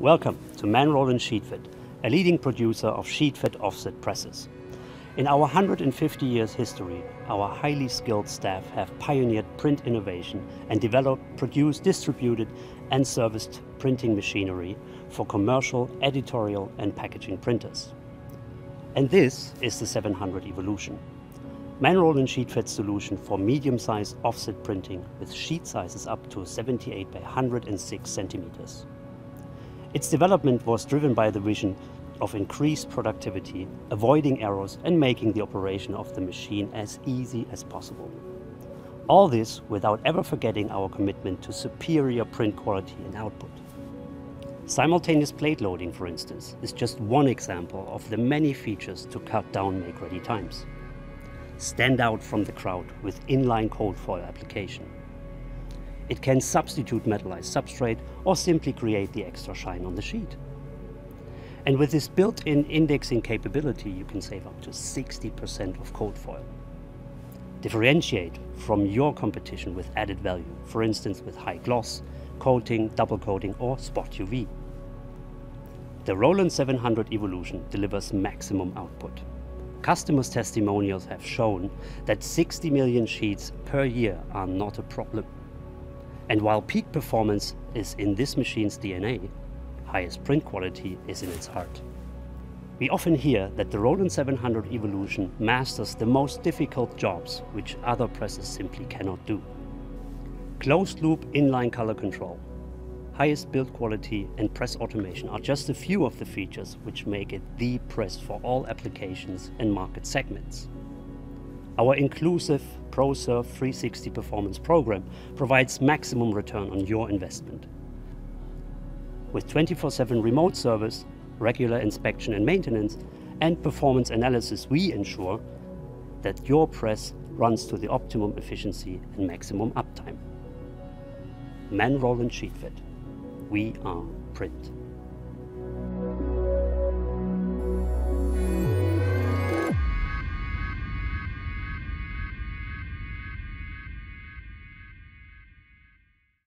Welcome to Manroland Sheetfed, a leading producer of sheetfed offset presses. In our 150 years history, our highly skilled staff have pioneered print innovation and developed, produced, distributed and serviced printing machinery for commercial, editorial and packaging printers. And this is the 700 Evolution, Manroland Sheetfed solution for medium-sized offset printing with sheet sizes up to 78 by 106 centimeters. Its development was driven by the vision of increased productivity, avoiding errors and making the operation of the machine as easy as possible. All this without ever forgetting our commitment to superior print quality and output. Simultaneous plate loading, for instance, is just one example of the many features to cut down make-ready times. Stand out from the crowd with inline cold foil application. It can substitute metallized substrate or simply create the extra shine on the sheet. And with this built-in indexing capability, you can save up to 60% of cold foil. Differentiate from your competition with added value, for instance with high gloss, coating, double coating or spot UV. The Roland 700 Evolution delivers maximum output. Customers' testimonials have shown that 60 million sheets per year are not a problem. And while peak performance is in this machine's DNA, highest print quality is in its heart. We often hear that the Roland 700 Evolution masters the most difficult jobs which other presses simply cannot do. Closed loop inline color control, highest build quality and press automation are just a few of the features which make it the press for all applications and market segments. Our inclusive ProServe 360 performance program provides maximum return on your investment. With 24/7 remote service, regular inspection and maintenance, and performance analysis, we ensure that your press runs to the optimum efficiency and maximum uptime. Manroland Sheetfed. We are print.